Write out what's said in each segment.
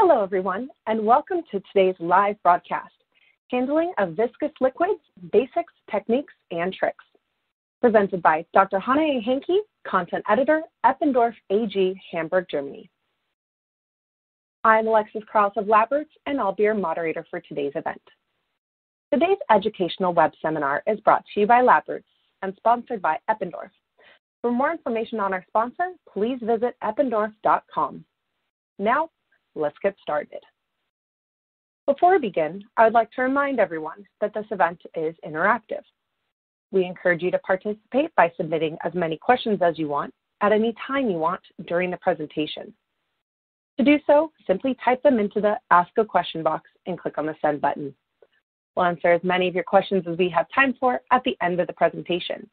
Hello, everyone, and welcome to today's live broadcast, Handling of Viscous Liquids, Basics, Techniques, and Tricks, presented by Dr. Hanae A. Henke, Content Editor, Eppendorf AG, Hamburg, Germany. I'm Alexis Kraus of LabRoots, and I'll be your moderator for today's event. Today's educational web seminar is brought to you by LabRoots and sponsored by Eppendorf. For more information on our sponsor, please visit eppendorf.com. Now, let's get started. Before we begin, I would like to remind everyone that this event is interactive. We encourage you to participate by submitting as many questions as you want at any time you want during the presentation. To do so, simply type them into the Ask a Question box and click on the Send button. We'll answer as many of your questions as we have time for at the end of the presentation.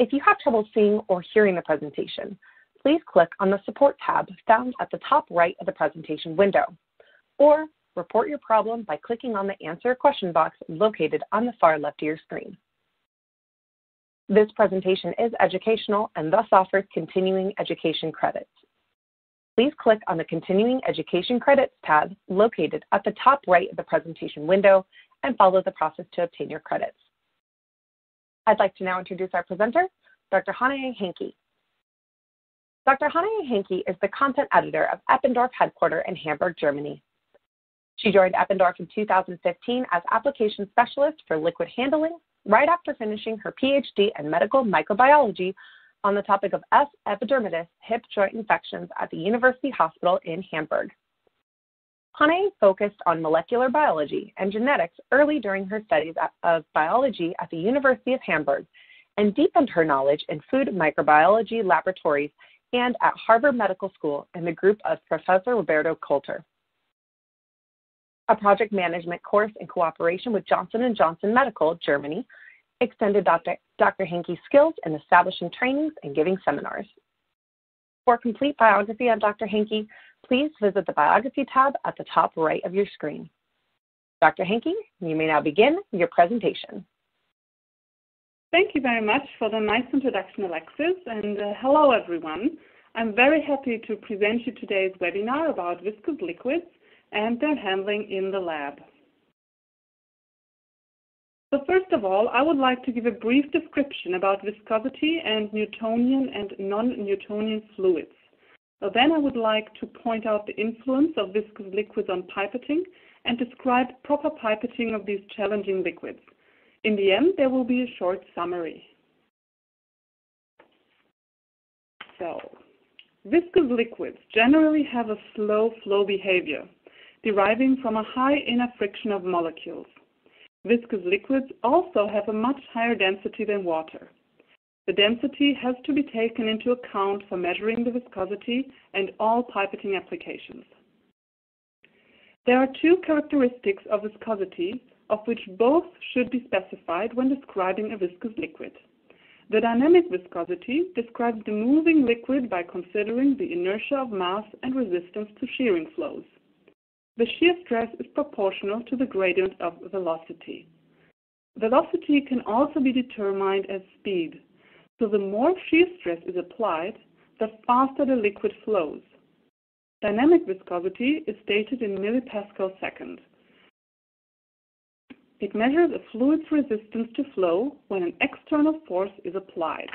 If you have trouble seeing or hearing the presentation, please click on the Support tab found at the top right of the presentation window, or report your problem by clicking on the Answer a Question box located on the far left of your screen. This presentation is educational and thus offers continuing education credits. Please click on the Continuing Education Credits tab located at the top right of the presentation window and follow the process to obtain your credits. I'd like to now introduce our presenter, Dr. Hanae A. Henke. Dr. Hanae A. Henke is the content editor of Eppendorf headquarters in Hamburg, Germany. She joined Eppendorf in 2015 as application specialist for liquid handling right after finishing her PhD in medical microbiology on the topic of S. epidermidis hip joint infections at the University Hospital in Hamburg. Hanae focused on molecular biology and genetics early during her studies of biology at the University of Hamburg and deepened her knowledge in food microbiology laboratories and at Harvard Medical School in the group of Professor Roberto Kolter. A project management course in cooperation with Johnson & Johnson Medical, Germany, extended Dr. Henke's skills in establishing trainings and giving seminars. For a complete biography of Dr. Henke, please visit the Biography tab at the top right of your screen. Dr. Henke, you may now begin your presentation. Thank you very much for the nice introduction, Alexis, and hello, everyone. I'm very happy to present you today's webinar about viscous liquids and their handling in the lab. So first of all, I would like to give a brief description about viscosity and Newtonian and non-Newtonian fluids. So then I would like to point out the influence of viscous liquids on pipetting and describe proper pipetting of these challenging liquids. In the end, there will be a short summary. So, viscous liquids generally have a slow flow behavior, deriving from a high inner friction of molecules. Viscous liquids also have a much higher density than water. The density has to be taken into account for measuring the viscosity and all pipetting applications. There are two characteristics of viscosity, of which both should be specified when describing a viscous liquid. The dynamic viscosity describes the moving liquid by considering the inertia of mass and resistance to shearing flows. The shear stress is proportional to the gradient of velocity. Velocity can also be determined as speed, so the more shear stress is applied, the faster the liquid flows. Dynamic viscosity is stated in millipascal/second. It measures a fluid's resistance to flow when an external force is applied.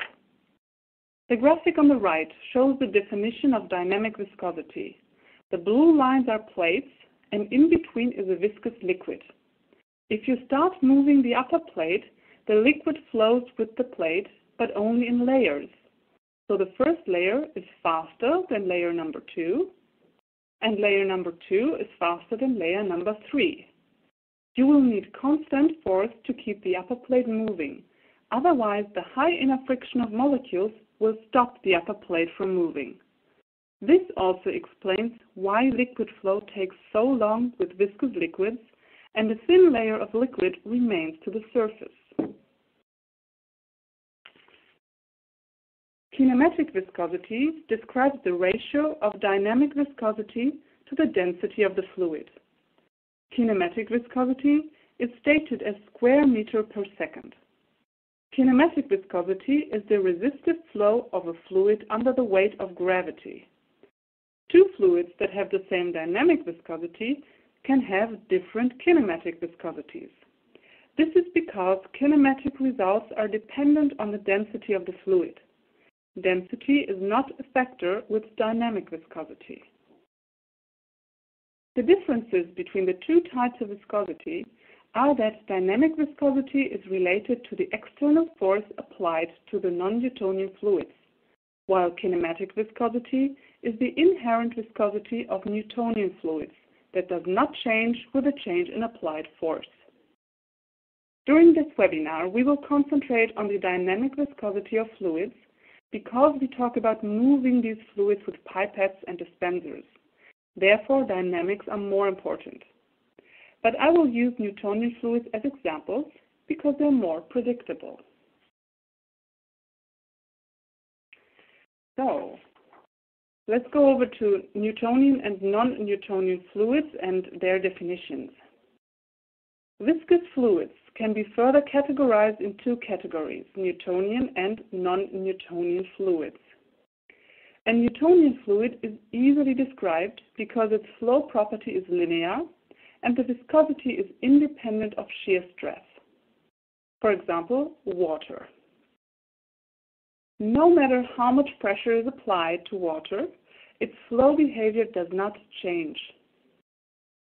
The graphic on the right shows the definition of dynamic viscosity. The blue lines are plates, and in between is a viscous liquid. If you start moving the upper plate, the liquid flows with the plate, but only in layers. So the first layer is faster than layer number 2, and layer number 2 is faster than layer number 3. You will need constant force to keep the upper plate moving. Otherwise, the high inner friction of molecules will stop the upper plate from moving. This also explains why liquid flow takes so long with viscous liquids, and a thin layer of liquid remains to the surface. Kinematic viscosity describes the ratio of dynamic viscosity to the density of the fluid. Kinematic viscosity is stated as square meter per second. Kinematic viscosity is the resistive flow of a fluid under the weight of gravity. Two fluids that have the same dynamic viscosity can have different kinematic viscosities. This is because kinematic results are dependent on the density of the fluid. Density is not a factor with dynamic viscosity. The differences between the two types of viscosity are that dynamic viscosity is related to the external force applied to the non-Newtonian fluids, while kinematic viscosity is the inherent viscosity of Newtonian fluids that does not change with a change in applied force. During this webinar, we will concentrate on the dynamic viscosity of fluids because we talk about moving these fluids with pipettes and dispensers. Therefore, dynamics are more important. But I will use Newtonian fluids as examples because they're more predictable. So, let's go over to Newtonian and non-Newtonian fluids and their definitions. Viscous fluids can be further categorized in two categories, Newtonian and non-Newtonian fluids. A Newtonian fluid is easily described because its flow property is linear and the viscosity is independent of shear stress. For example, water. No matter how much pressure is applied to water, its flow behavior does not change.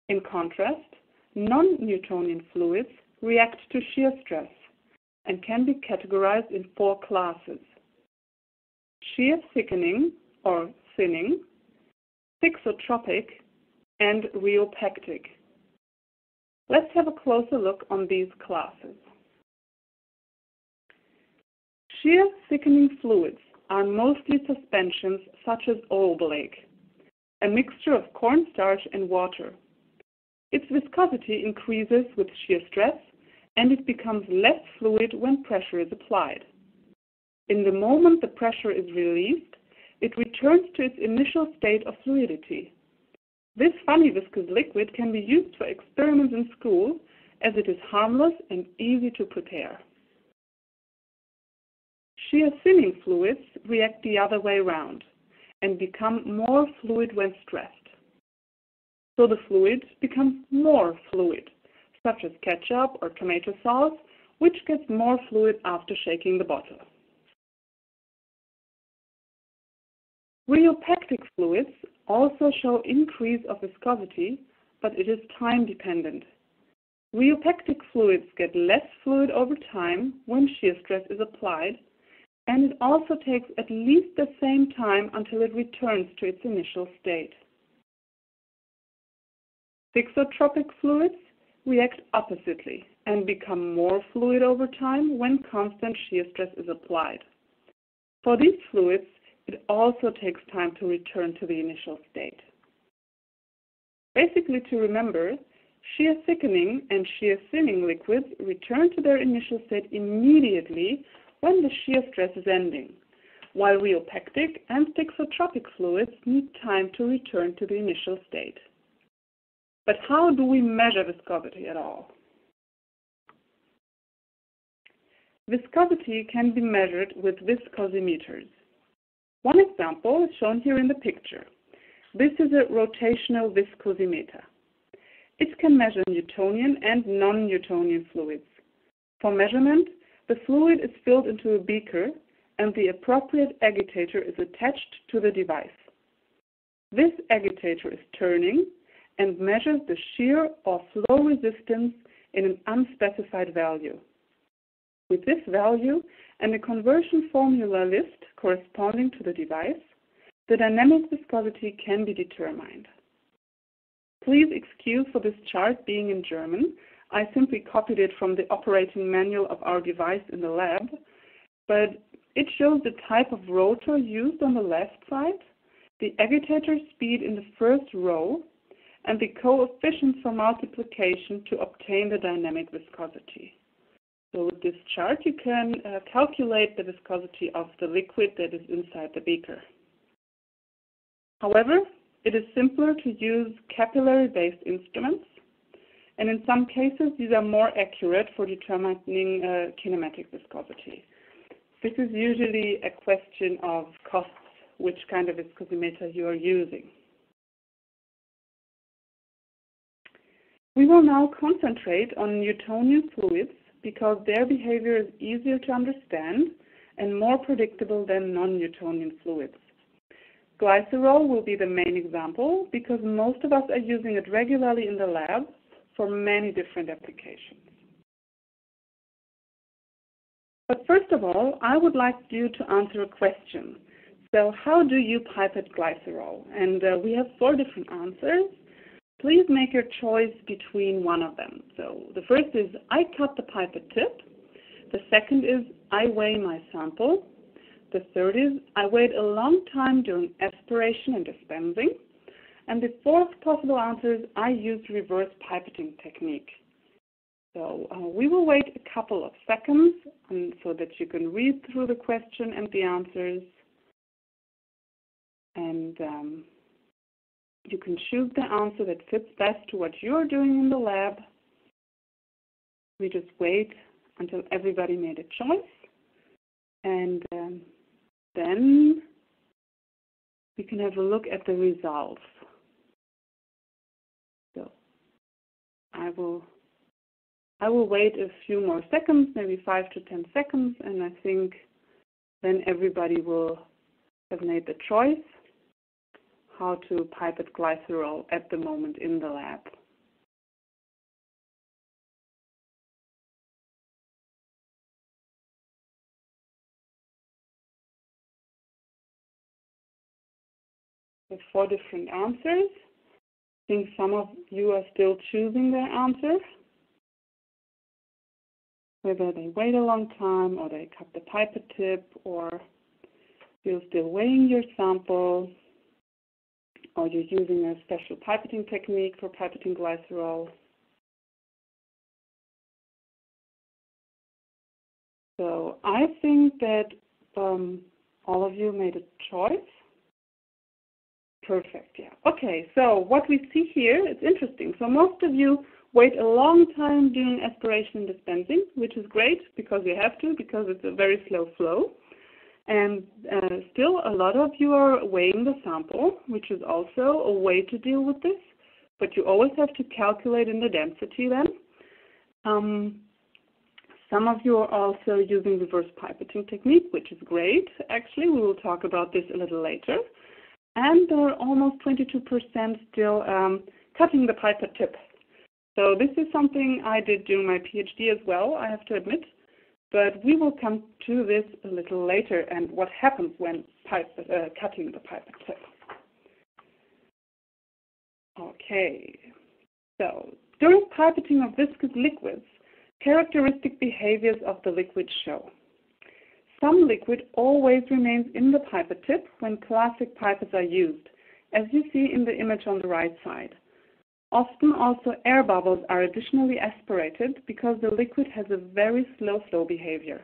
In contrast, non-Newtonian fluids react to shear stress and can be categorized in four classes. Shear thickening or thinning, thixotropic, and rheopectic. Let's have a closer look on these classes. Shear thickening fluids are mostly suspensions such as oilblake, a mixture of cornstarch and water. Its viscosity increases with shear stress and it becomes less fluid when pressure is applied. In the moment the pressure is released, it returns to its initial state of fluidity. This funny viscous liquid can be used for experiments in school as it is harmless and easy to prepare. Shear thinning fluids react the other way around and become more fluid when stressed. So the fluid becomes more fluid, such as ketchup or tomato sauce, which gets more fluid after shaking the bottle. Rheopectic fluids also show increase of viscosity, but it is time dependent. Rheopectic fluids get less fluid over time when shear stress is applied, and it also takes at least the same time until it returns to its initial state. Thixotropic fluids react oppositely and become more fluid over time when constant shear stress is applied. For these fluids, it also takes time to return to the initial state. Basically, to remember, shear thickening and shear thinning liquids return to their initial state immediately when the shear stress is ending, while rheopectic and thixotropic fluids need time to return to the initial state. But how do we measure viscosity at all? Viscosity can be measured with viscosimeters. One example is shown here in the picture. This is a rotational viscosimeter. It can measure Newtonian and non-Newtonian fluids. For measurement, the fluid is filled into a beaker and the appropriate agitator is attached to the device. This agitator is turning and measures the shear or flow resistance in an unspecified value. With this value and a conversion formula list corresponding to the device, the dynamic viscosity can be determined. Please excuse for this chart being in German. I simply copied it from the operating manual of our device in the lab, but it shows the type of rotor used on the left side, the agitator speed in the first row, and the coefficients for multiplication to obtain the dynamic viscosity. So with this chart, you can calculate the viscosity of the liquid that is inside the beaker. However, it is simpler to use capillary-based instruments, and in some cases, these are more accurate for determining kinematic viscosity. This is usually a question of costs, which kind of viscosimeter you are using. We will now concentrate on Newtonian fluids because their behavior is easier to understand and more predictable than non-Newtonian fluids. Glycerol will be the main example because most of us are using it regularly in the lab for many different applications. But first of all, I would like you to answer a question. So how do you pipette glycerol? And we have four different answers. Please make your choice between one of them. So the first is, I cut the pipette tip. The second is, I weigh my sample. The third is, I wait a long time during aspiration and dispensing. And the fourth possible answer is, I use reverse pipetting technique. So we will wait a couple of seconds so that you can read through the question and the answers. And you can choose the answer that fits best to what you are doing in the lab. We just wait until everybody made a choice. And then we can have a look at the results. So I will wait a few more seconds, maybe 5 to 10 seconds, and I think then everybody will have made the choice how to pipette glycerol at the moment in the lab. With four different answers. I think some of you are still choosing their answer, whether they wait a long time or they cut the pipette tip or you're still weighing your sample or you're using a special pipetting technique for pipetting glycerol. So I think that all of you made a choice. Perfect, yeah. Okay, so what we see here, it's interesting. So most of you wait a long time doing aspiration and dispensing, which is great because you have to, because it's a very slow flow. And still a lot of you are weighing the sample, which is also a way to deal with this, but you always have to calculate in the density then. Some of you are also using reverse pipetting technique, which is great. Actually, we will talk about this a little later. And there are almost 22% still cutting the pipette tip. So this is something I did during my PhD as well, I have to admit. But we will come to this a little later and what happens when cutting the pipette tip. Okay. So during pipetting of viscous liquids, characteristic behaviors of the liquid show. Some liquid always remains in the pipette tip when classic pipettes are used, as you see in the image on the right side. Often also air bubbles are additionally aspirated because the liquid has a very slow flow behavior.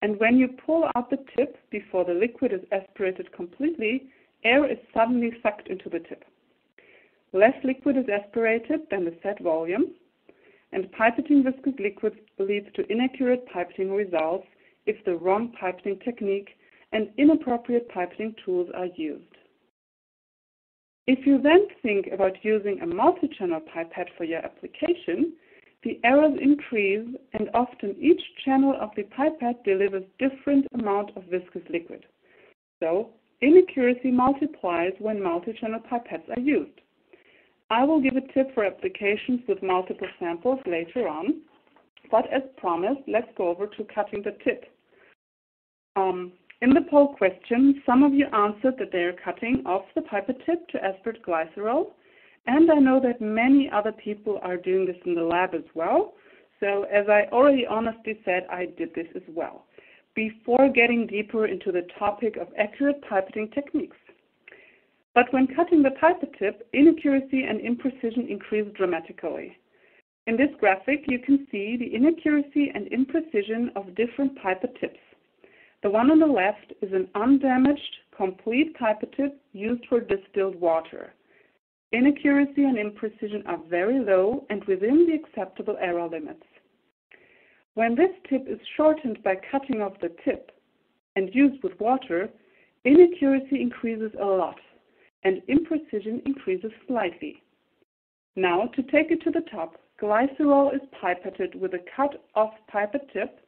And when you pull out the tip before the liquid is aspirated completely, air is suddenly sucked into the tip. Less liquid is aspirated than the set volume, and pipetting viscous liquids leads to inaccurate pipetting results if the wrong pipetting technique and inappropriate pipetting tools are used. If you then think about using a multi-channel pipette for your application, the errors increase and often each channel of the pipette delivers different amount of viscous liquid. So inaccuracy multiplies when multi-channel pipettes are used. I will give a tip for applications with multiple samples later on, but as promised, let's go over to cutting the tip. In the poll question, some of you answered that they are cutting off the pipette tip to aspirate glycerol, and I know that many other people are doing this in the lab as well. So as I already honestly said, I did this as well, before getting deeper into the topic of accurate pipetting techniques. But when cutting the pipette tip, inaccuracy and imprecision increase dramatically. In this graphic, you can see the inaccuracy and imprecision of different pipette tips. The one on the left is an undamaged, complete pipette tip used for distilled water. Inaccuracy and imprecision are very low and within the acceptable error limits. When this tip is shortened by cutting off the tip and used with water, inaccuracy increases a lot and imprecision increases slightly. Now, to take it to the top, glycerol is pipetted with a cut-off pipette tip,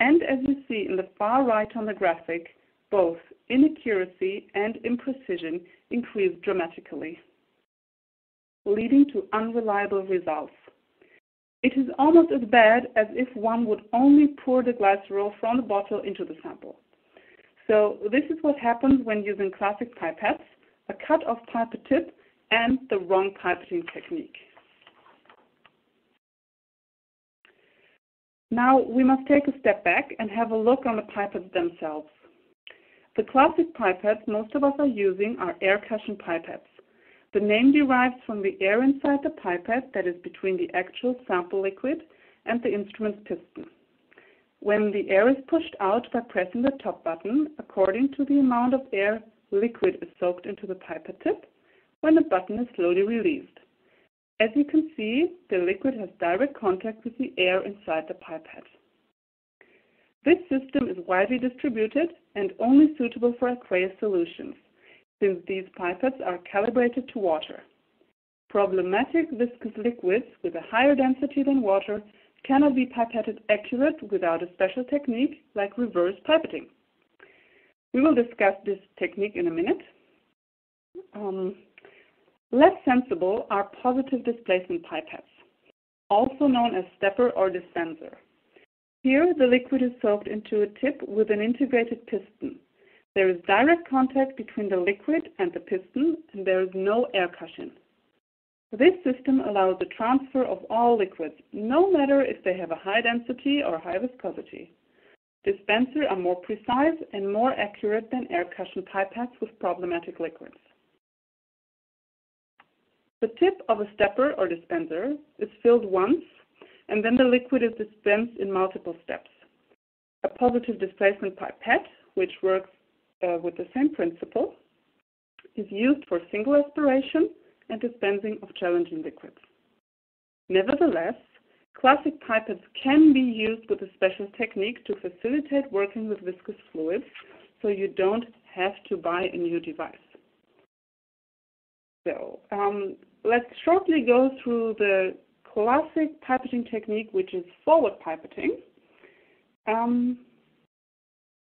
and as you see in the far right on the graphic, both inaccuracy and imprecision increase dramatically, leading to unreliable results. It is almost as bad as if one would only pour the glycerol from the bottle into the sample. So this is what happens when using classic pipettes, a cut-off pipette tip, and the wrong pipetting technique. Now we must take a step back and have a look on the pipettes themselves. The classic pipettes most of us are using are air cushion pipettes. The name derives from the air inside the pipette that is between the actual sample liquid and the instrument's piston. When the air is pushed out by pressing the top button, according to the amount of air, liquid is soaked into the pipette tip when the button is slowly released. As you can see, the liquid has direct contact with the air inside the pipette. This system is widely distributed and only suitable for aqueous solutions, since these pipettes are calibrated to water. Problematic viscous liquids with a higher density than water cannot be pipetted accurate without a special technique like reverse pipetting. We will discuss this technique in a minute. Less sensible are positive displacement pipettes, also known as stepper or dispenser. Here, the liquid is soaked into a tip with an integrated piston. There is direct contact between the liquid and the piston, and there is no air cushion. This system allows the transfer of all liquids, no matter if they have a high density or high viscosity. Dispensers are more precise and more accurate than air cushion pipettes with problematic liquids. The tip of a stepper or dispenser is filled once, and then the liquid is dispensed in multiple steps. A positive displacement pipette, which works with the same principle, is used for single aspiration and dispensing of challenging liquids. Nevertheless, classic pipettes can be used with a special technique to facilitate working with viscous fluids, so you don't have to buy a new device. So let's shortly go through the classic pipetting technique, which is forward pipetting.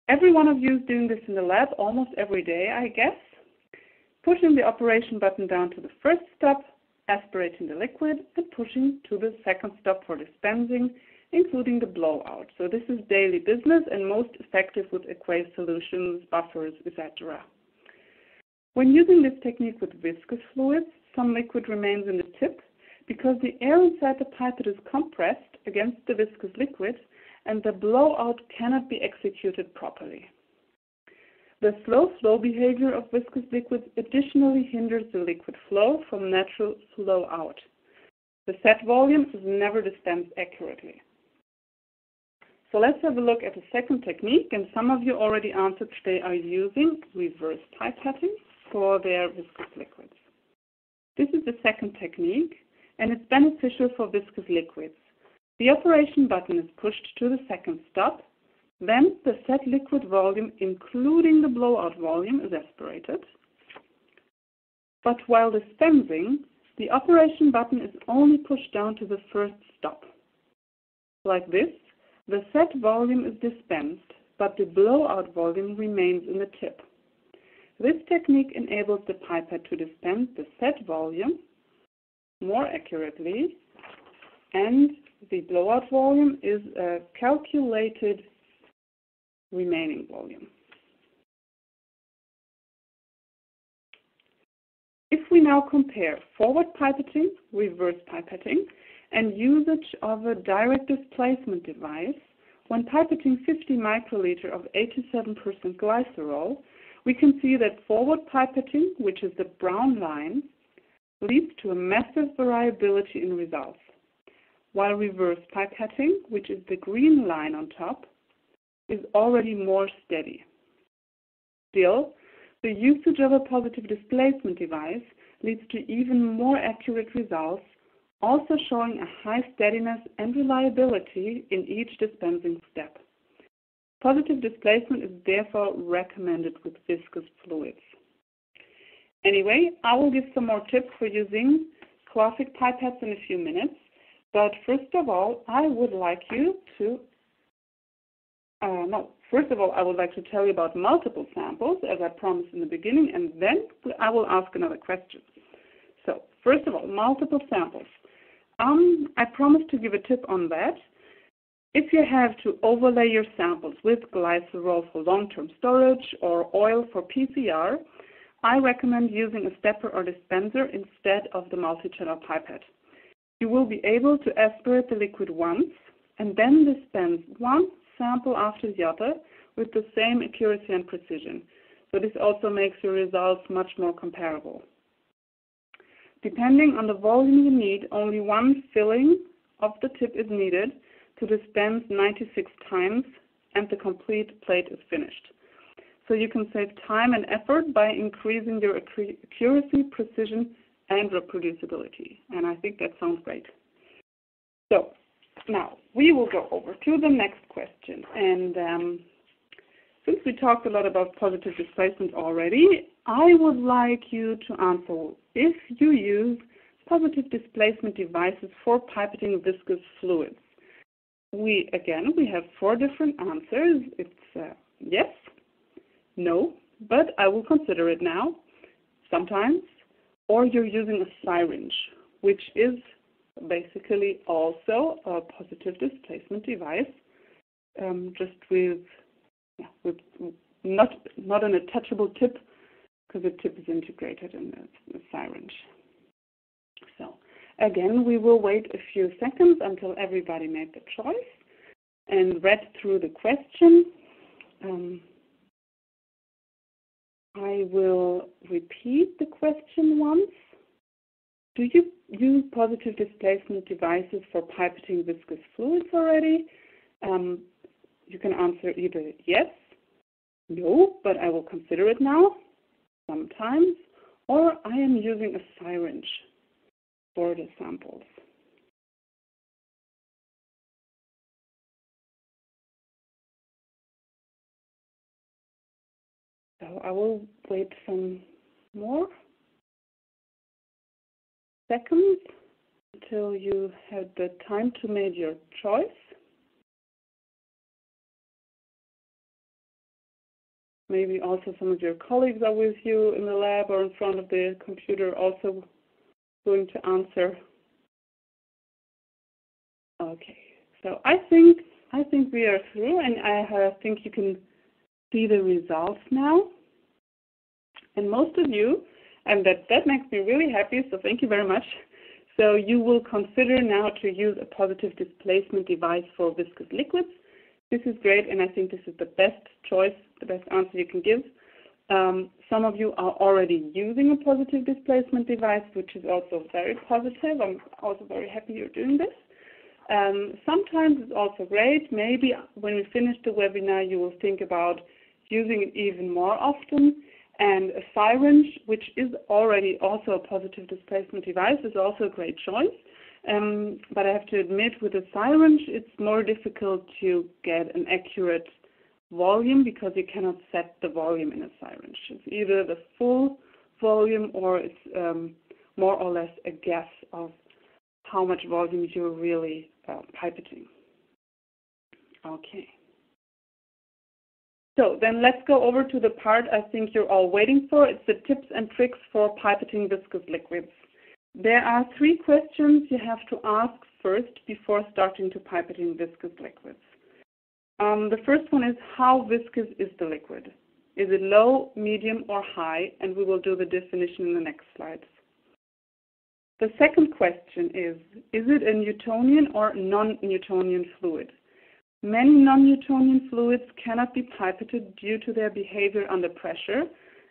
Every one of you is doing this in the lab almost every day, I guess. Pushing the operation button down to the first stop, aspirating the liquid, and pushing to the second stop for dispensing, including the blowout. So this is daily business and most effective with aqueous solutions, buffers, etc. When using this technique with viscous fluids, some liquid remains in the tip because the air inside the pipette is compressed against the viscous liquid, and the blowout cannot be executed properly. The slow flow behavior of viscous liquids additionally hinders the liquid flow from natural flow out. The set volume is never dispensed accurately. So let's have a look at the second technique, and some of you already answered they are using reverse pipetting for their viscous liquids. This is the second technique, and it's beneficial for viscous liquids. The operation button is pushed to the second stop, then the set liquid volume, including the blowout volume, is aspirated. But while dispensing, the operation button is only pushed down to the first stop. Like this, the set volume is dispensed, but the blowout volume remains in the tip. This technique enables the pipette to dispense the set volume more accurately, and the blowout volume is a calculated remaining volume. If we now compare forward pipetting, reverse pipetting, and usage of a direct displacement device, when pipetting 50 microliter of 87% glycerol, we can see that forward pipetting, which is the brown line, leads to a massive variability in results, while reverse pipetting, which is the green line on top, is already more steady. Still, the usage of a positive displacement device leads to even more accurate results, also showing a high steadiness and reliability in each dispensing step. Positive displacement is therefore recommended with viscous fluids. Anyway, I will give some more tips for using classic pipettes in a few minutes, but first of all, I would like to tell you about multiple samples, as I promised in the beginning, and then I will ask another question. So, first of all, multiple samples. I promised to give a tip on that. If you have to overlay your samples with glycerol for long-term storage or oil for PCR, I recommend using a stepper or dispenser instead of the multi-channel pipette. You will be able to aspirate the liquid once and then dispense one sample after the other with the same accuracy and precision. So this also makes your results much more comparable. Depending on the volume you need, only one filling of the tip is needed to dispense 96 times, and the complete plate is finished. So you can save time and effort by increasing your accuracy, precision, and reproducibility. And I think that sounds great. So now we will go over to the next question. And since we talked a lot about positive displacement already, I would like you to answer if you use positive displacement devices for pipetting viscous fluids. We have four different answers. It's yes, no, but I will consider it now, sometimes, or you're using a syringe, which is basically also a positive displacement device, just with not an attachable tip, because the tip is integrated in the syringe. So again, we will wait a few seconds until everybody made the choice and read through the question. I will repeat the question once. Do you use positive displacement devices for pipetting viscous fluids already? You can answer either yes, no, but I will consider it now, sometimes, or I am using a syringe for the samples. So I will wait some more seconds until you have the time to make your choice. Maybe also some of your colleagues are with you in the lab or in front of the computer also going to answer. Okay, so I think we are through, and I think you can see the results now. And most of you, and that makes me really happy, so thank you very much. So you will consider now to use a positive displacement device for viscous liquids. This is great, and I think this is the best choice, the best answer you can give. Some of you are already using a positive displacement device, which is also very positive. I'm also very happy you're doing this. Sometimes it's also great. Maybe when we finish the webinar, you will think about using it even more often. And a syringe, which is already also a positive displacement device, is also a great choice. But I have to admit, with a syringe, it's more difficult to get an accurate volume because you cannot set the volume in a syringe. It's either the full volume or it's more or less a guess of how much volume you're really pipetting. Okay. So then let's go over to the part I think you're all waiting for. It's the tips and tricks for pipetting viscous liquids. There are three questions you have to ask first before starting to pipetting viscous liquids. The first one is, how viscous is the liquid? Is it low, medium, or high? And we will do the definition in the next slides. The second question is it a Newtonian or non-Newtonian fluid? Many non-Newtonian fluids cannot be pipetted due to their behavior under pressure,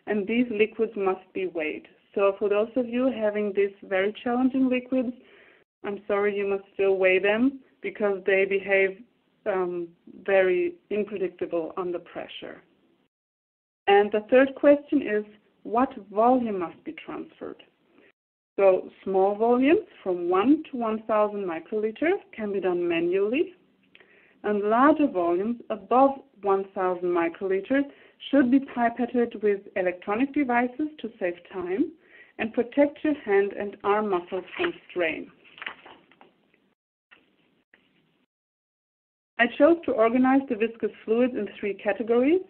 and these liquids must be weighed. So for those of you having these very challenging liquids, I'm sorry, you must still weigh them because they behave very unpredictable under pressure. And the third question is, what volume must be transferred? So small volumes from 1 to 1,000 microliters can be done manually, and larger volumes above 1,000 microliters should be pipetted with electronic devices to save time and protect your hand and arm muscles from strain. I chose to organize the viscous fluids in three categories: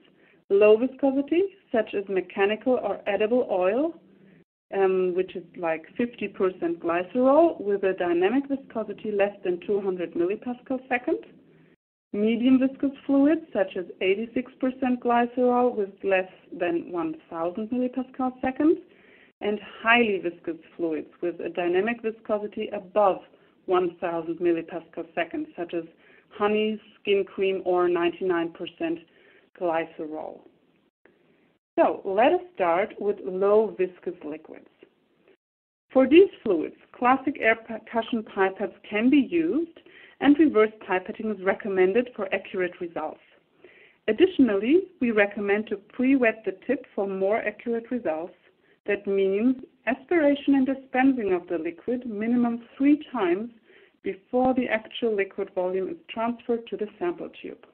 low viscosity, such as mechanical or edible oil, which is like 50% glycerol with a dynamic viscosity less than 200 mPa/s, medium viscous fluids, such as 86% glycerol with less than 1000 mPa/s, and highly viscous fluids with a dynamic viscosity above 1000 mPa/s, such as honey, skin cream, or 99% glycerol. So let us start with low viscous liquids. For these fluids, classic air percussion pipettes can be used, and reverse pipetting is recommended for accurate results. Additionally, we recommend to pre-wet the tip for more accurate results. That means aspiration and dispensing of the liquid minimum 3 times before the actual liquid volume is transferred to the sample tube.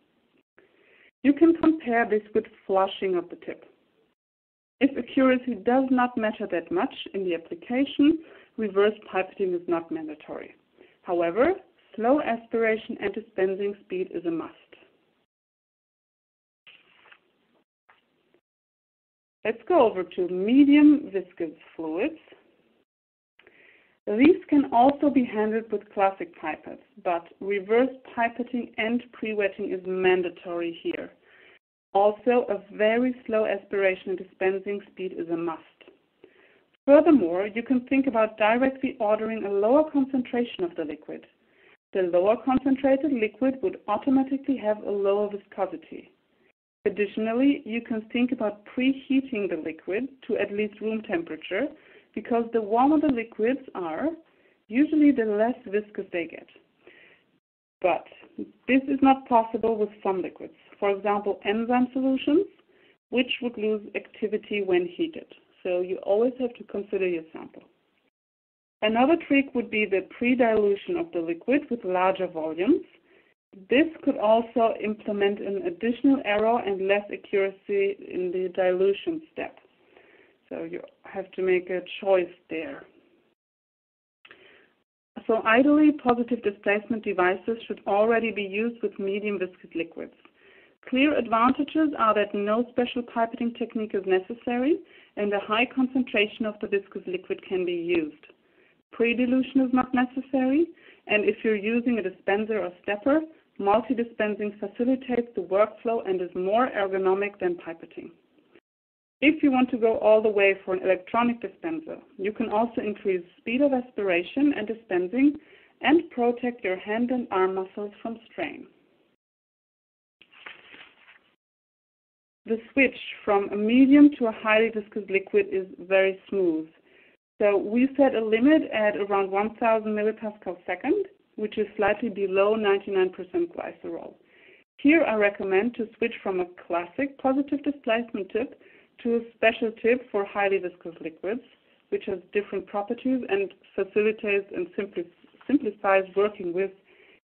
You can compare this with flushing of the tip. If accuracy does not matter that much in the application, reverse pipetting is not mandatory. However, slow aspiration and dispensing speed is a must. Let's go over to medium viscous fluids. These can also be handled with classic pipettes, but reverse pipetting and pre-wetting is mandatory here. Also, a very slow aspiration and dispensing speed is a must. Furthermore, you can think about directly ordering a lower concentration of the liquid. The lower concentrated liquid would automatically have a lower viscosity. Additionally, you can think about preheating the liquid to at least room temperature, because the warmer the liquids are, usually the less viscous they get. But this is not possible with some liquids, for example, enzyme solutions, which would lose activity when heated. So you always have to consider your sample. Another trick would be the pre-dilution of the liquid with larger volumes. This could also implement an additional error and less accuracy in the dilution step. So you have to make a choice there. So ideally, positive displacement devices should already be used with medium viscous liquids. Clear advantages are that no special pipetting technique is necessary, and a high concentration of the viscous liquid can be used. Pre-dilution is not necessary, and if you're using a dispenser or stepper, multi-dispensing facilitates the workflow and is more ergonomic than pipetting. If you want to go all the way for an electronic dispenser, you can also increase speed of aspiration and dispensing and protect your hand and arm muscles from strain. The switch from a medium to a highly viscous liquid is very smooth. So we set a limit at around 1000 mPa/s, which is slightly below 99% glycerol. Here I recommend to switch from a classic positive displacement tip to a special tip for highly viscous liquids, which has different properties and facilitates and simplifies working with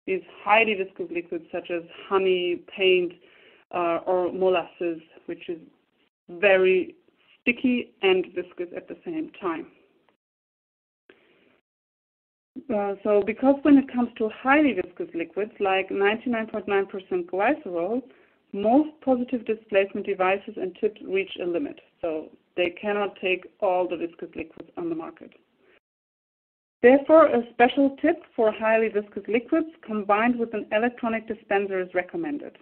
these highly viscous liquids such as honey, paint, or molasses, which is very sticky and viscous at the same time. So because when it comes to highly viscous liquids like 99.9% glycerol, most positive displacement devices and tips reach a limit, so they cannot take all the viscous liquids on the market. Therefore, a special tip for highly viscous liquids combined with an electronic dispenser is recommended.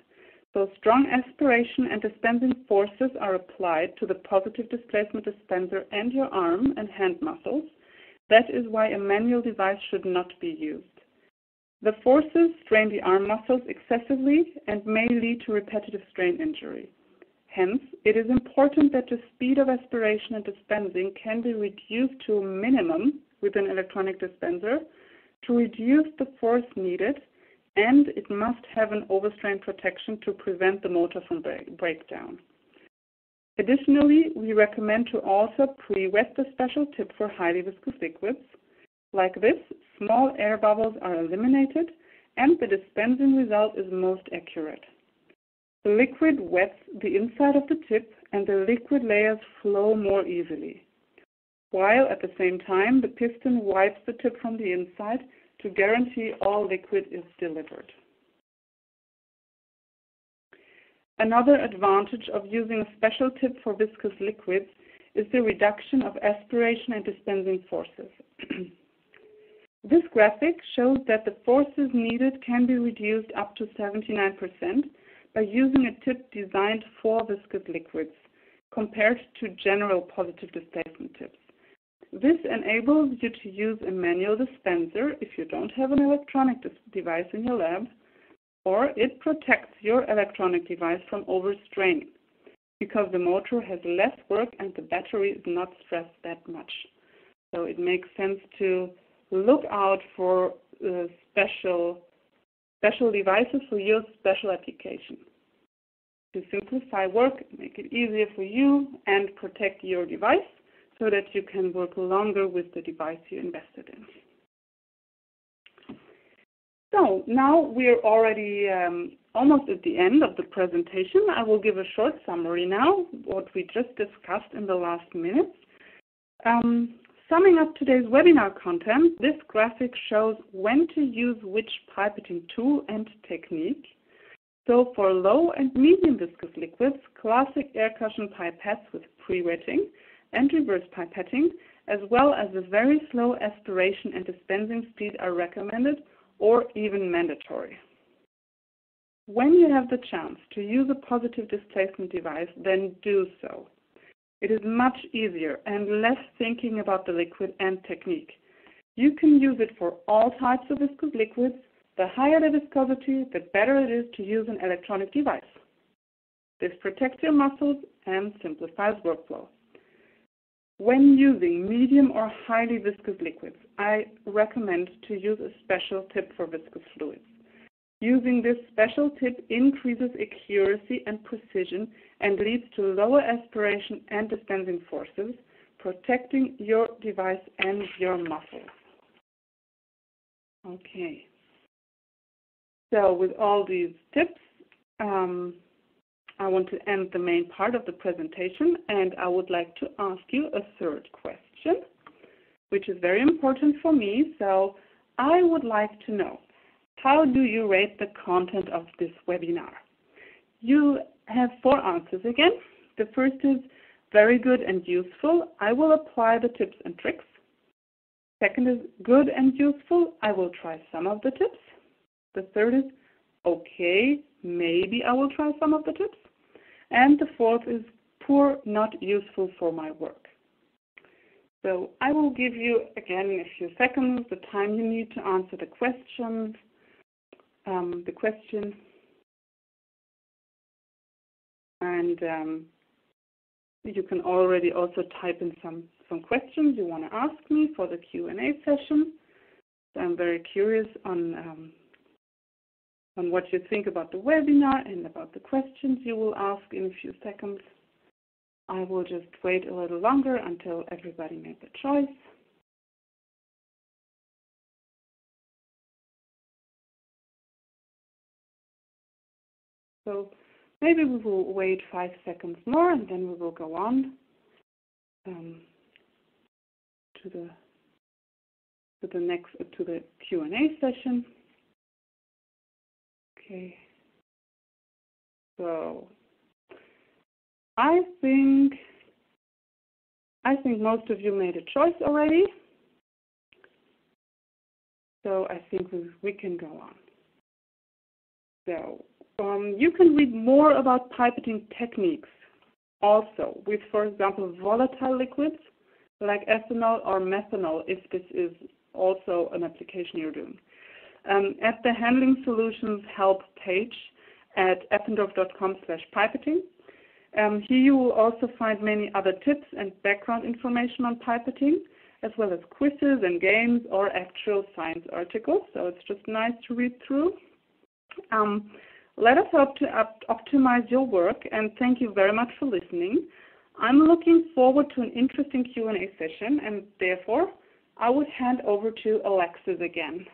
So strong aspiration and dispensing forces are applied to the positive displacement dispenser and your arm and hand muscles. That is why a manual device should not be used. The forces strain the arm muscles excessively and may lead to repetitive strain injury. Hence, it is important that the speed of aspiration and dispensing can be reduced to a minimum with an electronic dispenser to reduce the force needed, and it must have an overstrain protection to prevent the motor from breakdown. Additionally, we recommend to also pre-wet the special tip for highly viscous liquids. Like this, small air bubbles are eliminated and the dispensing result is most accurate. The liquid wets the inside of the tip and the liquid layers flow more easily. while at the same time the piston wipes the tip from the inside to guarantee all liquid is delivered. Another advantage of using a special tip for viscous liquids is the reduction of aspiration and dispensing forces. This graphic shows that the forces needed can be reduced up to 79% by using a tip designed for viscous liquids, compared to general positive displacement tips. This enables you to use a manual dispenser if you don't have an electronic device in your lab, or it protects your electronic device from overstraining, because the motor has less work and the battery is not stressed that much. So it makes sense to look out for special devices for your special application. To simplify work, make it easier for you, and protect your device so that you can work longer with the device you invested in. So now we're already almost at the end of the presentation. I will give a short summary now, what we just discussed in the last minutes. Summing up today's webinar content, this graphic shows when to use which pipetting tool and technique. So for low and medium viscous liquids, classic air cushion pipettes with pre-wetting and reverse pipetting, as well as a very slow aspiration and dispensing speed are recommended or even mandatory. When you have the chance to use a positive displacement device, then do so. It is much easier and less thinking about the liquid and technique. You can use it for all types of viscous liquids. The higher the viscosity, the better it is to use an electronic device. This protects your muscles and simplifies workflow. When using medium or highly viscous liquids, I recommend to use a special tip for viscous fluids. Using this special tip increases accuracy and precision and leads to lower aspiration and dispensing forces, protecting your device and your muscles. Okay. So with all these tips, I want to end the main part of the presentation, and I would like to ask you a third question, which is very important for me. So I would like to know, how do you rate the content of this webinar? You have four answers again. The first is very good and useful. I will apply the tips and tricks. Second is good and useful. I will try some of the tips. The third is okay, maybe I will try some of the tips. And the fourth is poor, not useful for my work. So I will give you again a few seconds, the time you need to answer the questions. And you can already also type in some questions you want to ask me for the Q&A session. So I'm very curious on what you think about the webinar and about the questions you will ask in a few seconds. I will just wait a little longer until everybody makes a choice. So maybe we will wait 5 seconds more, and then we will go on to the Q&A session. Okay. So I think most of you made a choice already. So I think we can go on. So. You can read more about pipetting techniques also with, for example, volatile liquids like ethanol or methanol, if this is also an application you're doing. At the Handling Solutions help page at eppendorf.com/pipetting. Here you will also find many other tips and background information on pipetting, as well as quizzes and games or actual science articles. So it's just nice to read through. Let us help to optimize your work, and thank you very much for listening. I'm looking forward to an interesting Q&A session, and therefore, I would hand over to Alexis again.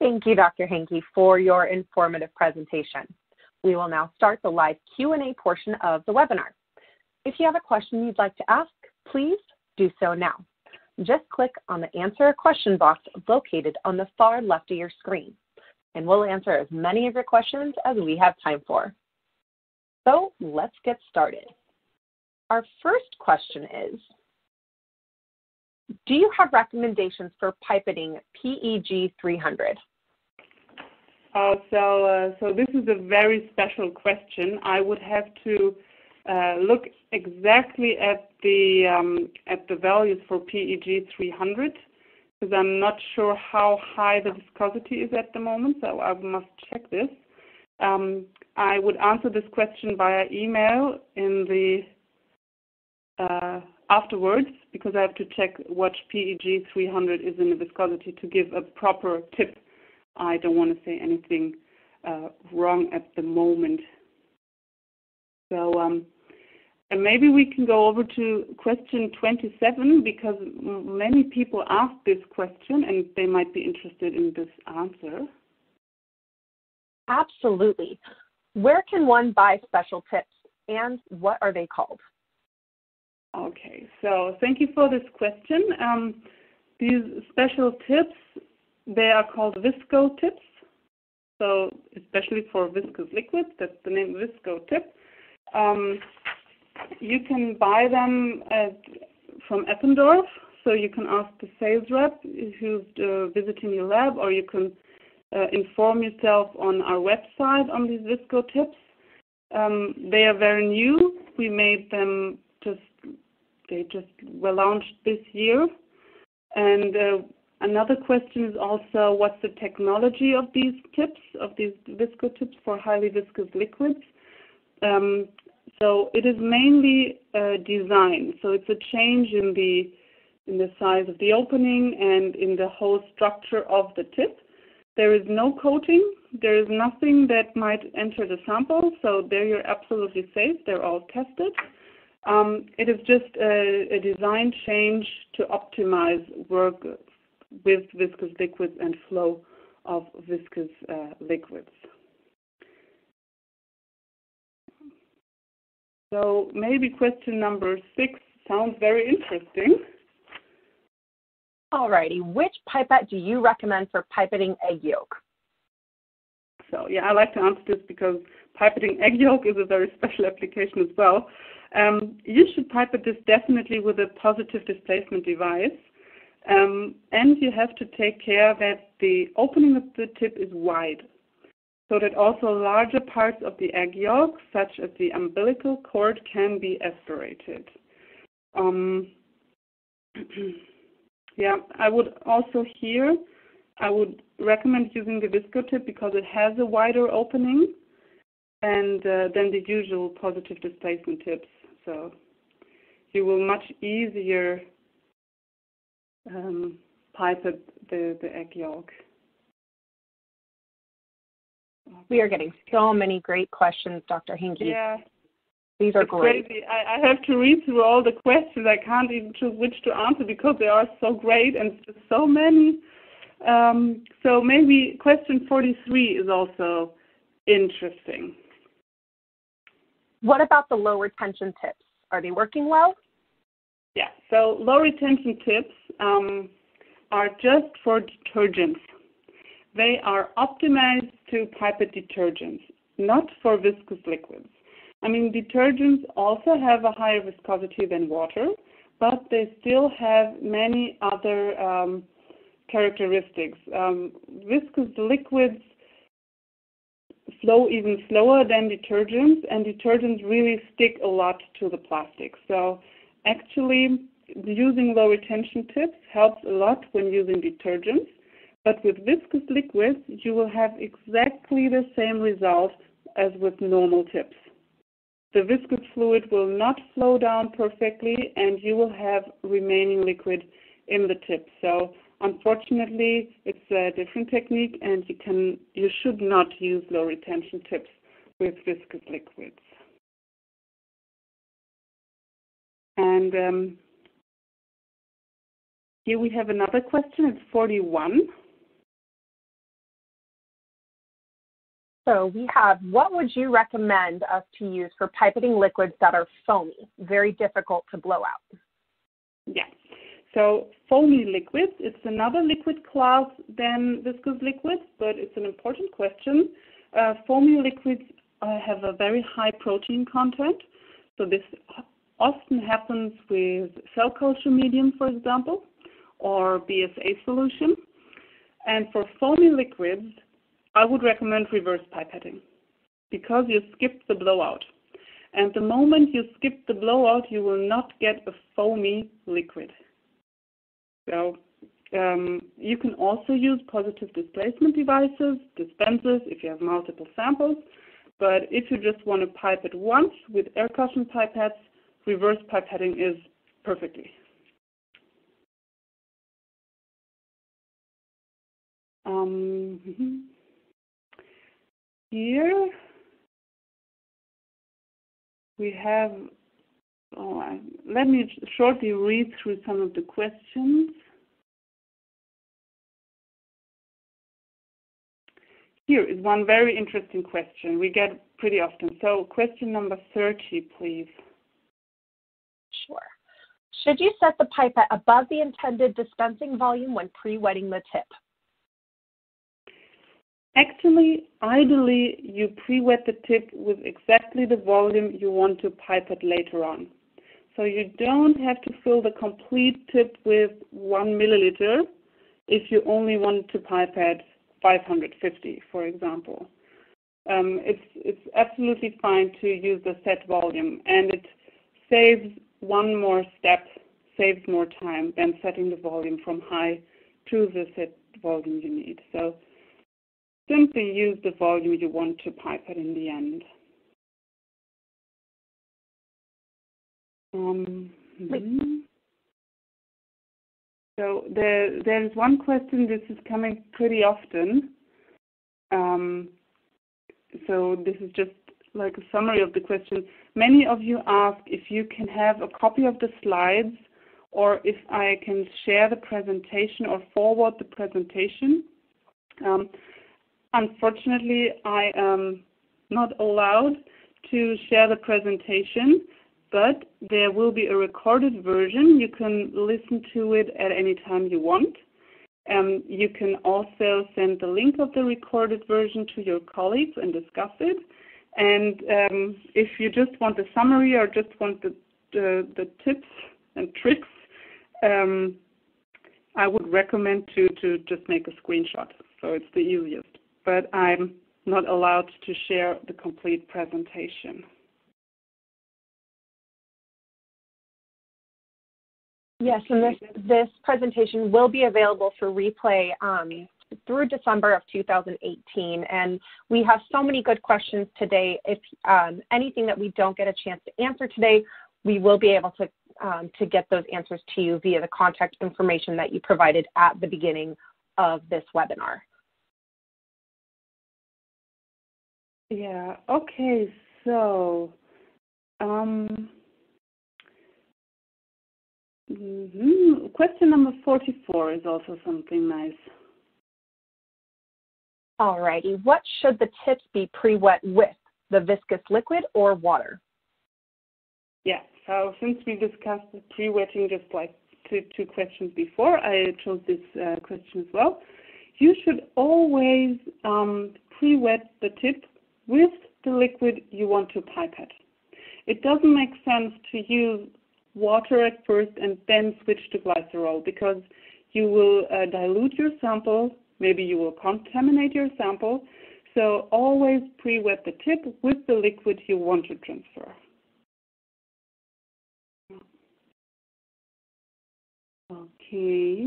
Thank you, Dr. Henke, for your informative presentation. We will now start the live Q&A portion of the webinar. If you have a question you'd like to ask, please do so now. Just click on the Answer a Question box located on the far left of your screen, and we'll answer as many of your questions as we have time for. So let's get started. Our first question is, do you have recommendations for pipetting PEG 300? So this is a very special question. I would have to look exactly at the values for PEG 300 because I'm not sure how high the viscosity is at the moment, so I must check this. I would answer this question via email in the afterwards, because I have to check what PEG 300 is in the viscosity to give a proper tip. I don't want to say anything wrong at the moment. So, and maybe we can go over to question 27, because many people ask this question and they might be interested in this answer. Absolutely. Where can one buy special tips, and what are they called? Okay, so thank you for this question. These special tips, they are called visco tips. So especially for viscous liquids, that's the name, visco tip. You can buy them from Eppendorf. So you can ask the sales rep who's visiting your lab, or you can inform yourself on our website on these visco tips. They are very new. We made them they just were launched this year. And another question is also, what's the technology of these tips, of these visco tips for highly viscous liquids? So it is mainly design. So it's a change in the size of the opening and in the whole structure of the tip. There is no coating. There is nothing that might enter the sample. So there you're absolutely safe. They're all tested. It is just a design change to optimize work with viscous liquids and flow of viscous liquids. So maybe question number 6 sounds very interesting. Alrighty, which pipette do you recommend for pipetting egg yolk? So yeah, I like to answer this because pipetting egg yolk is a very special application as well. You should pipette this definitely with a positive displacement device, and you have to take care that the opening of the tip is wide, so that also larger parts of the egg yolk, such as the umbilical cord, can be aspirated. Yeah, I would recommend using the visco tip because it has a wider opening and than the usual positive displacement tips. So you will much easier pipette the egg yolk. We are getting so many great questions, Dr. Henke. Yeah. These are great. Crazy. I have to read through all the questions. I can't even choose which to answer because they are so great and so many. So maybe question 43 is also interesting. What about the low retention tips? Are they working well? Yeah, so low retention tips are just for detergents. They are optimized to pipette detergents, not for viscous liquids. I mean, detergents also have a higher viscosity than water, but they still have many other characteristics. Viscous liquids flow even slower than detergents, and detergents really stick a lot to the plastic. So actually, using low retention tips helps a lot when using detergents, but with viscous liquids, you will have exactly the same result as with normal tips. The viscous fluid will not flow down perfectly, and you will have remaining liquid in the tip. So unfortunately, it's a different technique, and you should not use low retention tips with viscous liquids. And here we have another question. It's 41. So we have, what would you recommend us to use for pipetting liquids that are foamy, very difficult to blow out? Yeah, so foamy liquids, it's another liquid class than viscous liquids, but it's an important question. Foamy liquids have a very high protein content, so this often happens with cell culture medium, for example, or BSA solution. And for foamy liquids, I would recommend reverse pipetting because you skip the blowout. And the moment you skip the blowout, you will not get a foamy liquid. So you can also use positive displacement devices, dispensers, if you have multiple samples. But if you just want to pipette once with air cushion pipettes, reverse pipetting is perfectly. Here we have, let me shortly read through some of the questions. Here is one very interesting question we get pretty often. So question number 30, please. Sure. Should you set the pipette above the intended dispensing volume when pre-wetting the tip? Actually, ideally, you pre-wet the tip with exactly the volume you want to pipette later on. So you don't have to fill the complete tip with 1 milliliter if you only want to pipette 550, for example. It's absolutely fine to use the set volume, and it saves one more step, saves more time than setting the volume from high to the set volume you need. So simply use the volume you want to pipette in the end. So there is one question, this is coming pretty often. So this is just like a summary of the question. Many of you ask if you can have a copy of the slides or if I can share the presentation or forward the presentation. Unfortunately, I am not allowed to share the presentation, but there will be a recorded version. You can listen to it at any time you want. You can also send the link of the recorded version to your colleagues and discuss it. And if you just want the summary or just want the tips and tricks, I would recommend to just make a screenshot. So it's the easiest. But I'm not allowed to share the complete presentation. Yes, and this presentation will be available for replay through December of 2018. And we have so many good questions today. If anything that we don't get a chance to answer today, we will be able to get those answers to you via the contact information that you provided at the beginning of this webinar. Yeah, okay, so question number 44 is also something nice. Alrighty, what should the tips be pre-wet with, the viscous liquid or water? Yeah, so since we discussed the pre-wetting just like two questions before, I chose this question as well. You should always pre-wet the tip with the liquid you want to pipette. It doesn't make sense to use water at first and then switch to glycerol because you will dilute your sample, maybe you will contaminate your sample. So always pre-wet the tip with the liquid you want to transfer. Okay,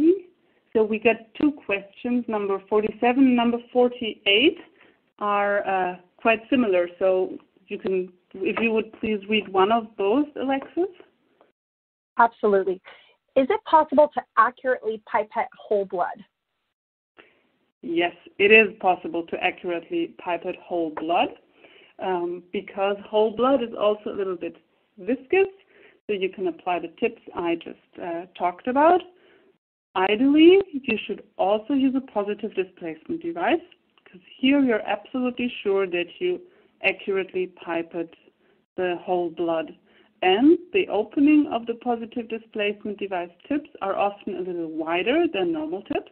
so we got two questions, number 47, number 48 are quite similar, so you can, if you would please read one of both, Alexis. Absolutely. Is it possible to accurately pipette whole blood? Yes, it is possible to accurately pipette whole blood because whole blood is also a little bit viscous, so you can apply the tips I just talked about. Ideally, you should also use a positive displacement device. because here you're absolutely sure that you accurately pipette the whole blood. And the opening of the positive displacement device tips are often a little wider than normal tips,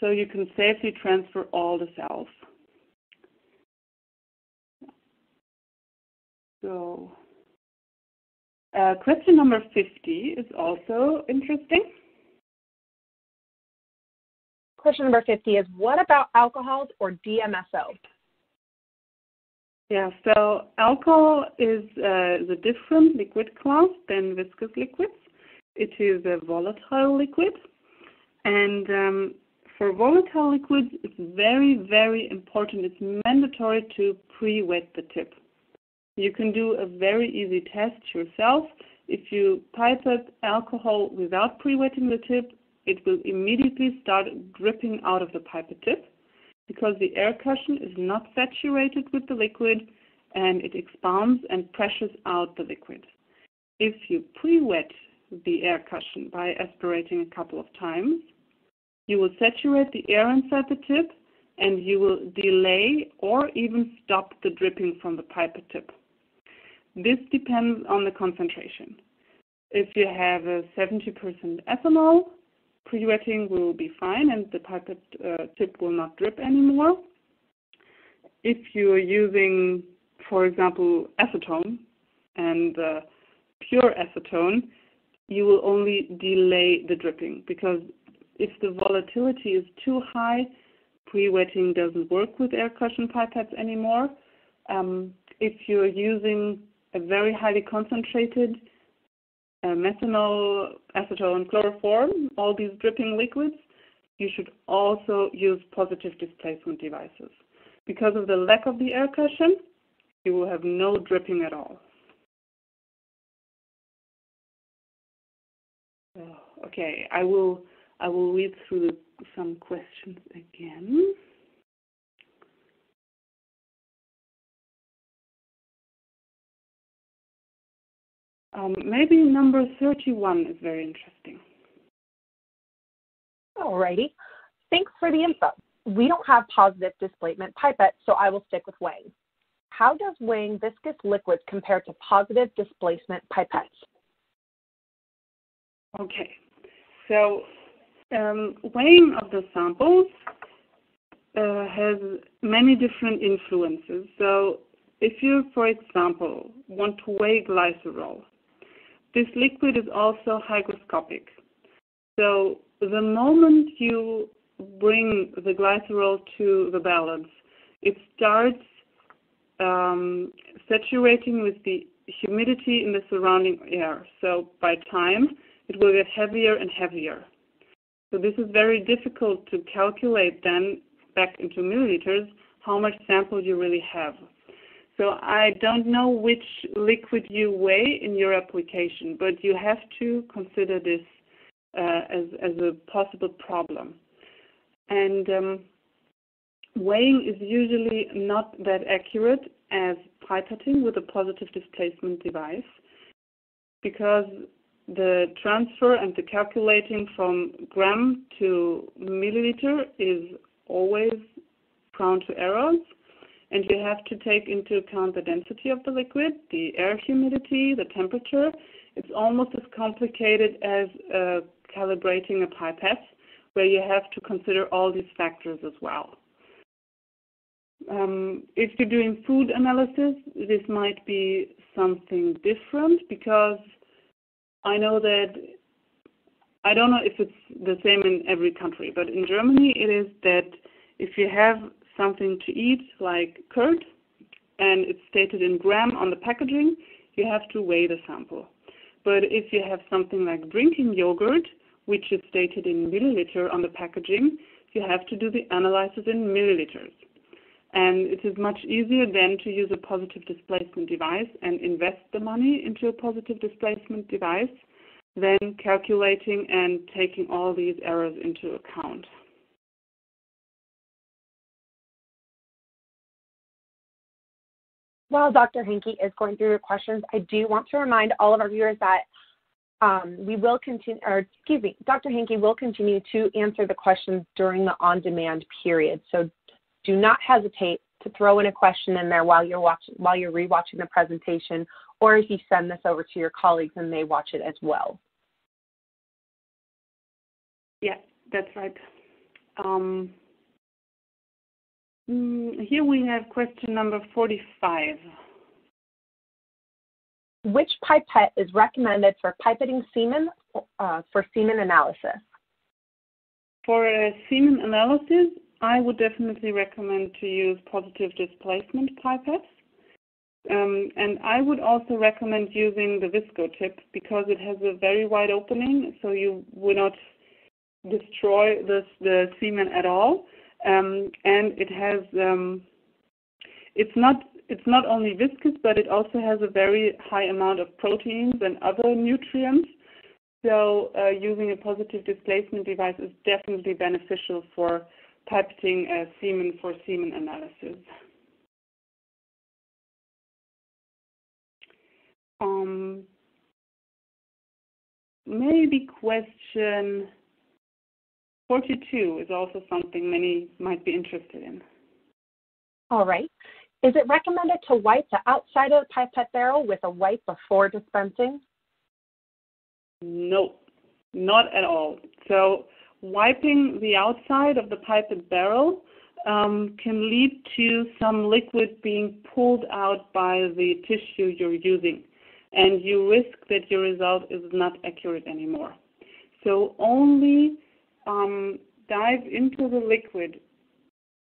so you can safely transfer all the cells. So, question number 50 is also interesting. Question number 50 is, what about alcohols or DMSO? Yeah, so alcohol is a different liquid class than viscous liquids. It is a volatile liquid. And for volatile liquids, it's very, very important. It's mandatory to pre-wet the tip. You can do a very easy test yourself. If you pipette alcohol without pre-wetting the tip, it will immediately start dripping out of the pipette tip because the air cushion is not saturated with the liquid and it expands and pressures out the liquid. If you pre-wet the air cushion by aspirating a couple of times, you will saturate the air inside the tip and you will delay or even stop the dripping from the pipette tip. This depends on the concentration. If you have a 70% ethanol, pre-wetting will be fine and the pipette tip will not drip anymore. If you are using, for example, acetone and pure acetone, you will only delay the dripping because if the volatility is too high, pre-wetting doesn't work with air cushion pipettes anymore. If you're using a very highly concentrated methanol, acetone, chloroform, all these dripping liquids, you should also use positive displacement devices. Because of the lack of the air cushion, you will have no dripping at all. Okay, I will read through some questions again. Maybe number 31 is very interesting. Alrighty. Thanks for the info. We don't have positive displacement pipettes, so I will stick with weighing. How does weighing viscous liquids compare to positive displacement pipettes? Okay. So weighing of the samples has many different influences. So if you, for example, want to weigh glycerol, this liquid is also hygroscopic. So the moment you bring the glycerol to the balance, it starts saturating with the humidity in the surrounding air. So by time, it will get heavier and heavier. So this is very difficult to calculate then back into milliliters how much sample you really have. So I don't know which liquid you weigh in your application, but you have to consider this as a possible problem. And weighing is usually not that accurate as pipetting with a positive displacement device because the transfer and the calculating from gram to milliliter is always prone to errors. And you have to take into account the density of the liquid, the air humidity, the temperature. It's almost as complicated as calibrating a pipette, where you have to consider all these factors as well. If you're doing food analysis, this might be something different, because I know that, I don't know if it's the same in every country, but in Germany it is that if you have something to eat like curd and it's stated in gram on the packaging, you have to weigh the sample. But if you have something like drinking yogurt, which is stated in milliliter on the packaging, you have to do the analysis in milliliters. And it is much easier then to use a positive displacement device and invest the money into a positive displacement device than calculating and taking all these errors into account. While Dr. Henke is going through your questions, I do want to remind all of our viewers that we will continue, or excuse me, Dr. Henke will continue to answer the questions during the on-demand period. So do not hesitate to throw in a question in there while you're rewatching the presentation, or if you send this over to your colleagues and they watch it as well. Yeah, that's right. Here we have question number 45. Which pipette is recommended for pipetting semen for semen analysis? For semen analysis, I would definitely recommend to use positive displacement pipettes. And I would also recommend using the visco tip because it has a very wide opening, so you will not destroy the semen at all. And it has, it's not only viscous, but it also has a very high amount of proteins and other nutrients. So using a positive displacement device is definitely beneficial for pipetting semen for semen analysis. Maybe question 42 is also something many might be interested in. All right. Is it recommended to wipe the outside of the pipette barrel with a wipe before dispensing? No, not at all. So wiping the outside of the pipette barrel can lead to some liquid being pulled out by the tissue you're using, and you risk that your result is not accurate anymore. So only dive into the liquid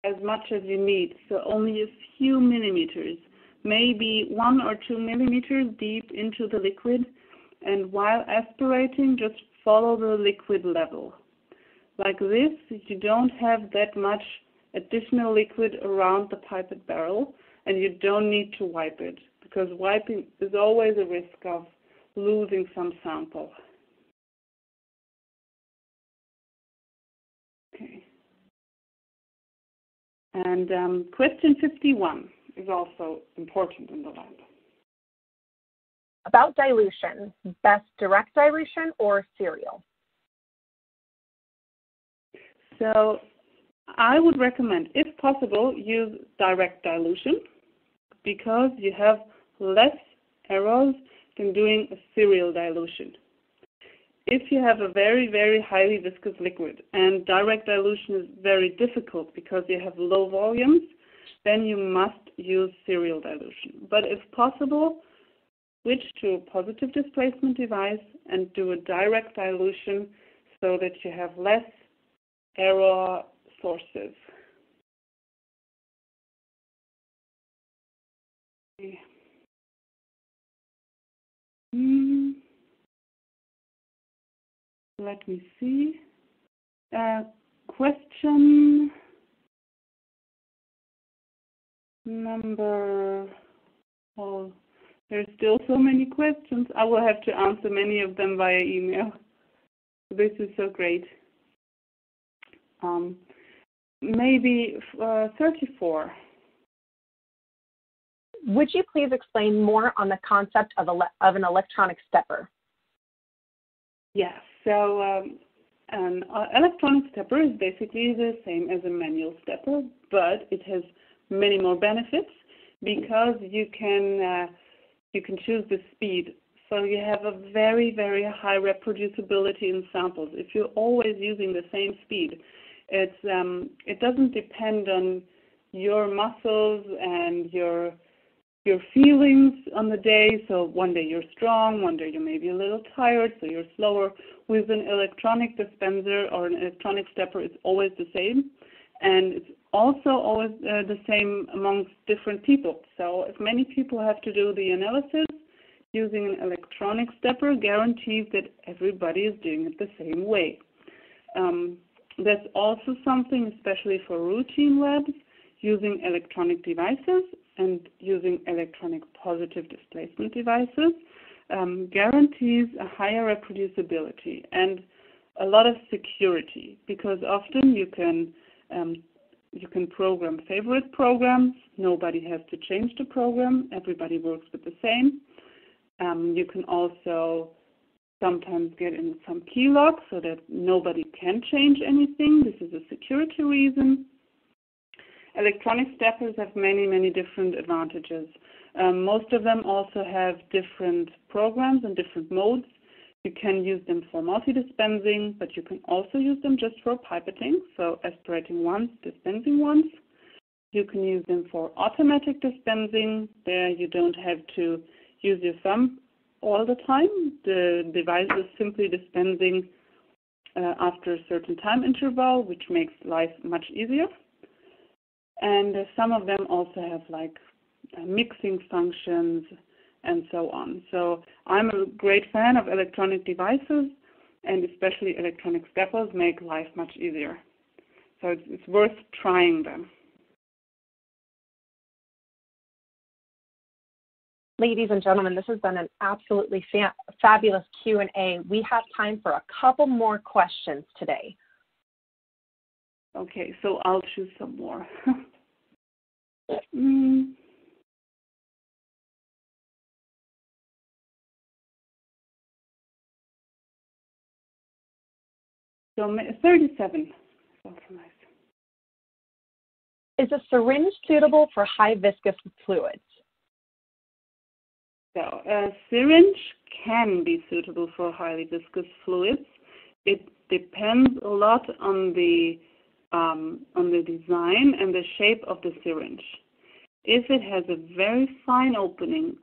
as much as you need, so only a few millimeters, maybe 1 or 2 millimeters deep into the liquid, and while aspirating, just follow the liquid level. Like this, you don't have that much additional liquid around the pipette barrel, and you don't need to wipe it, because wiping is always a risk of losing some sample. Okay. And question 51 is also important in the lab. About dilution, best direct dilution or serial? So I would recommend, if possible, use direct dilution because you have less errors than doing a serial dilution. If you have a very, very highly viscous liquid and direct dilution is very difficult because you have low volumes, then you must use serial dilution. But if possible, switch to a positive displacement device and do a direct dilution so that you have less error sources. Okay. Let me see. Question number, well, there's still so many questions. I will have to answer many of them via email. This is so great. Maybe 34. Would you please explain more on the concept of an electronic stepper? Yes. So an electronic stepper is basically the same as a manual stepper, but it has many more benefits because you can choose the speed. So you have a very, very high reproducibility in samples. If you're always using the same speed, it's it doesn't depend on your muscles and your feelings on the day. So one day you're strong, one day you may be a little tired, so you're slower. With an electronic dispenser or an electronic stepper, it's always the same. And it's also always the same amongst different people. So if many people have to do the analysis, using an electronic stepper guarantees that everybody is doing it the same way. That's also something, especially for routine labs, using electronic devices and using electronic positive displacement devices guarantees a higher reproducibility and a lot of security, because often you can program favorite programs. Nobody has to change the program. Everybody works with the same. You can also sometimes get in some key lock so that nobody can change anything. This is a security reason. Electronic steppers have many different advantages. Most of them also have different programs and different modes. You can use them for multi-dispensing, but you can also use them just for pipetting, so aspirating once, dispensing once. You can use them for automatic dispensing. There you don't have to use your thumb all the time. The device is simply dispensing after a certain time interval, which makes life much easier. And some of them also have like mixing functions and so on. So I'm a great fan of electronic devices, and especially electronic steppers make life much easier. So it's worth trying them. Ladies and gentlemen, this has been an absolutely fabulous Q&A. We have time for a couple more questions today. Okay, so I'll choose some more. So 37. Is a syringe suitable for high viscous fluids? So a syringe can be suitable for highly viscous fluids. It depends a lot on the design and the shape of the syringe. If it has a very fine opening,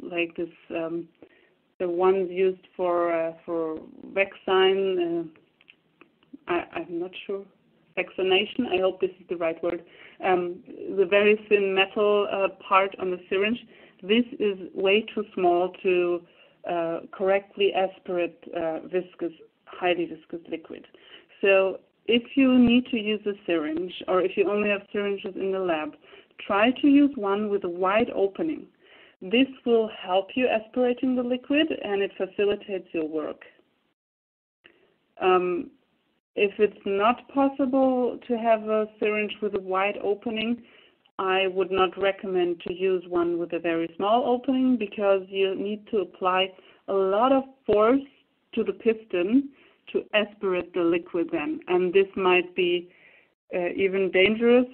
like this, the ones used for vaccine, I'm not sure, vaccination, I hope this is the right word, the very thin metal part on the syringe, this is way too small to correctly aspirate highly viscous liquid. So if you need to use a syringe, or if you only have syringes in the lab, try to use one with a wide opening. This will help you aspirating the liquid, and it facilitates your work. If it's not possible to have a syringe with a wide opening, I would not recommend to use one with a very small opening, because you need to apply a lot of force to the piston to aspirate the liquid then. And this might be even dangerous.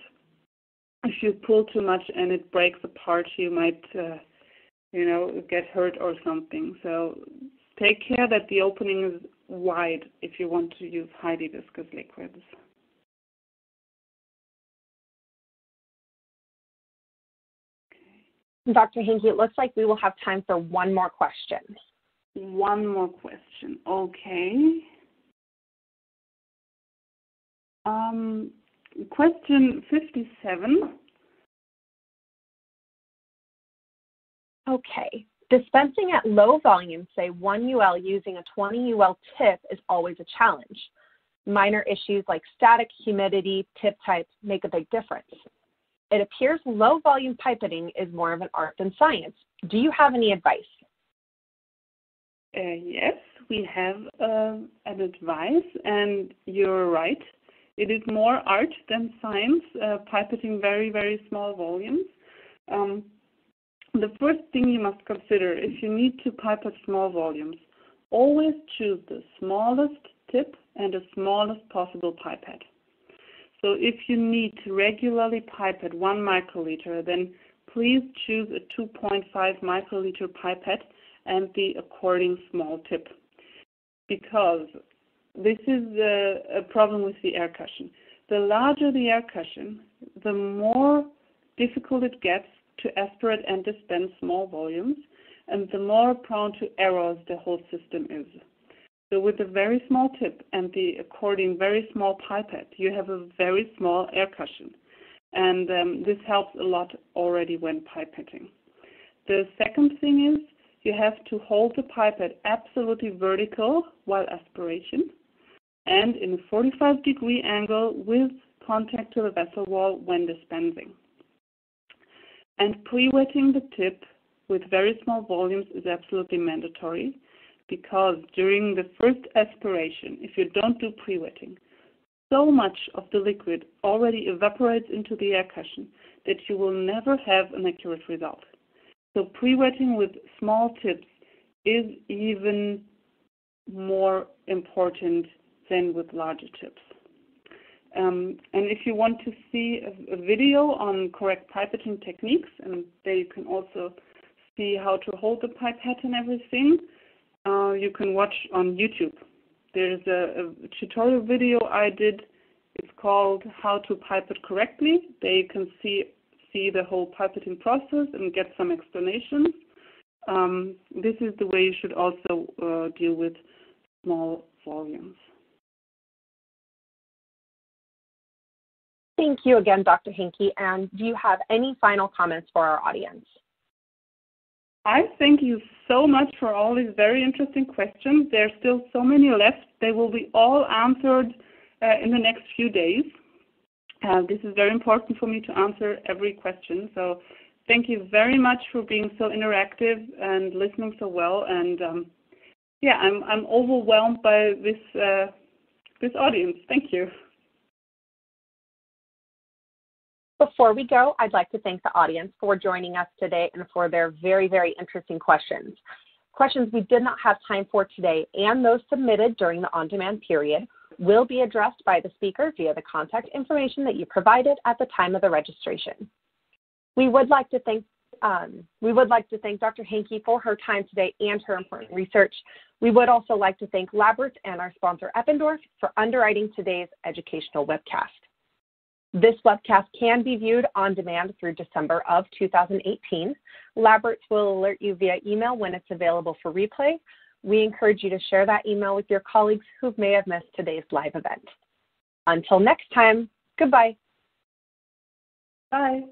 If you pull too much and it breaks apart, you might, get hurt or something. So take care that the opening is wide if you want to use highly viscous liquids. Dr. Henke, it looks like we will have time for one more question. One more question. Okay. Question 57. Okay. Dispensing at low volume, say 1 UL using a 20 UL tip, is always a challenge. Minor issues like static, humidity, tip types make a big difference. It appears low volume pipetting is more of an art than science. Do you have any advice? Yes, we have an advice, and you're right. It is more art than science, pipetting very small volumes. The first thing you must consider if you need to pipette small volumes, always choose the smallest tip and the smallest possible pipette. So if you need to regularly pipette 1 microliter, then please choose a 2.5 microliter pipette and the according small tip, because this is a problem with the air cushion. The larger the air cushion, the more difficult it gets to aspirate and dispense small volumes, and the more prone to errors the whole system is. So with a very small tip and the according very small pipette, you have a very small air cushion. And this helps a lot already when pipetting. The second thing is you have to hold the pipette absolutely vertical while aspiration and in a 45-degree angle with contact to the vessel wall when dispensing. And pre-wetting the tip with very small volumes is absolutely mandatory, because during the first aspiration, if you don't do pre-wetting, so much of the liquid already evaporates into the air cushion that you will never have an accurate result. So pre-wetting with small tips is even more important than with larger tips. And if you want to see a video on correct pipetting techniques, and there you can also see how to hold the pipette and everything, you can watch on YouTube. There's a tutorial video I did. It's called How to Pipette Correctly. There you can see the whole pipetting process and get some explanations. This is the way you should also deal with small volumes. Thank you again, Dr. Henke. And do you have any final comments for our audience? I thank you so much for all these very interesting questions. There are still so many left. They will be all answered in the next few days. This is very important for me to answer every question. So thank you very much for being so interactive and listening so well. And yeah, I'm overwhelmed by this audience. Thank you. Before we go, I'd like to thank the audience for joining us today and for their very, very interesting questions. Questions we did not have time for today and those submitted during the on-demand period will be addressed by the speaker via the contact information that you provided at the time of the registration. We would like to thank Dr. Henke for her time today and her important research. We would also like to thank LabRoots and our sponsor Eppendorf for underwriting today's educational webcast. This webcast can be viewed on demand through December of 2018. LabRoots will alert you via email when it's available for replay. We encourage you to share that email with your colleagues who may have missed today's live event. Until next time, goodbye. Bye.